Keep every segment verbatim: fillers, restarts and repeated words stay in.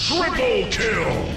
Triple kill!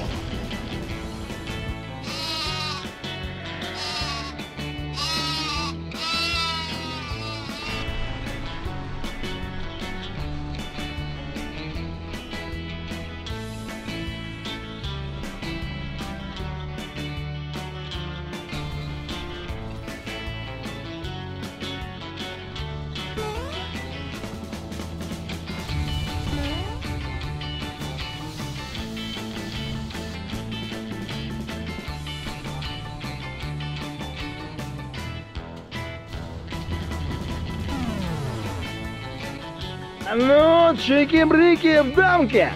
Ну, чики-брики в дамке.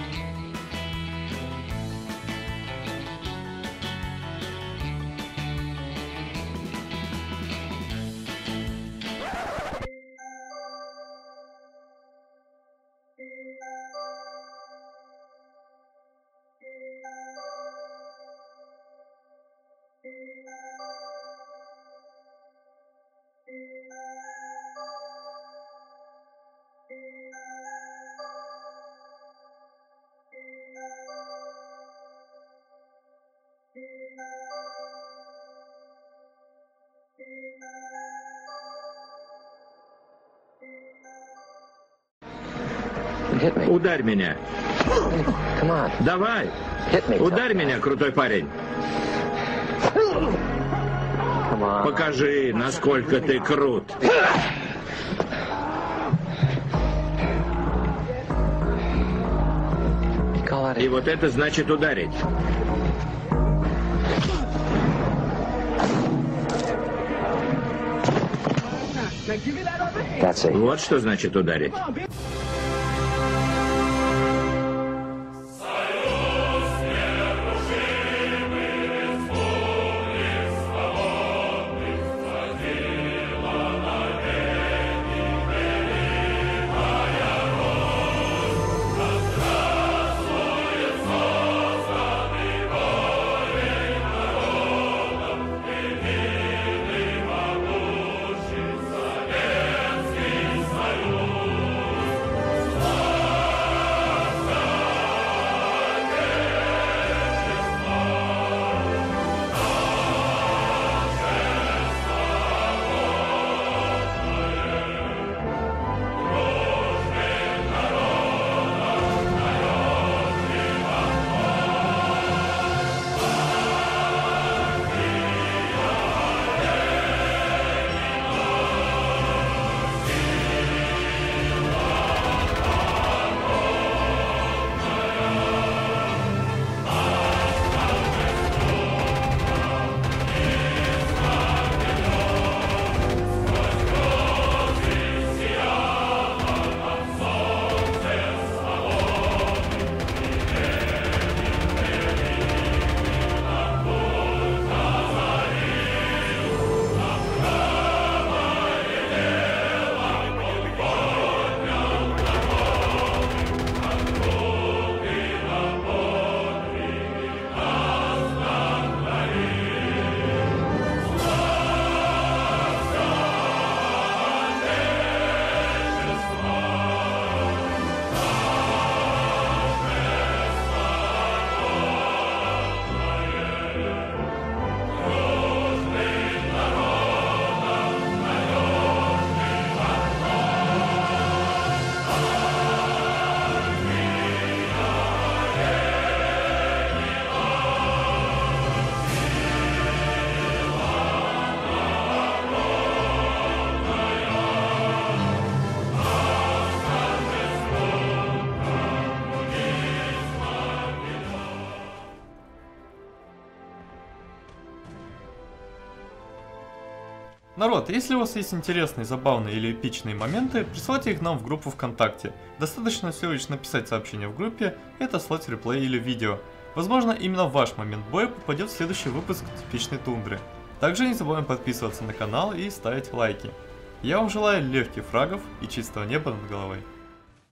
Ударь меня. Давай. Ударь меня, крутой парень. Покажи, насколько ты крут. И вот это значит ударить. Вот что значит ударить. Народ, если у вас есть интересные, забавные или эпичные моменты, присылайте их нам в группу ВКонтакте. Достаточно всего лишь написать сообщение в группе и отослать реплей или видео. Возможно, именно ваш момент боя попадет в следующий выпуск Типичной Тундры. Также не забываем подписываться на канал и ставить лайки. Я вам желаю легких фрагов и чистого неба над головой.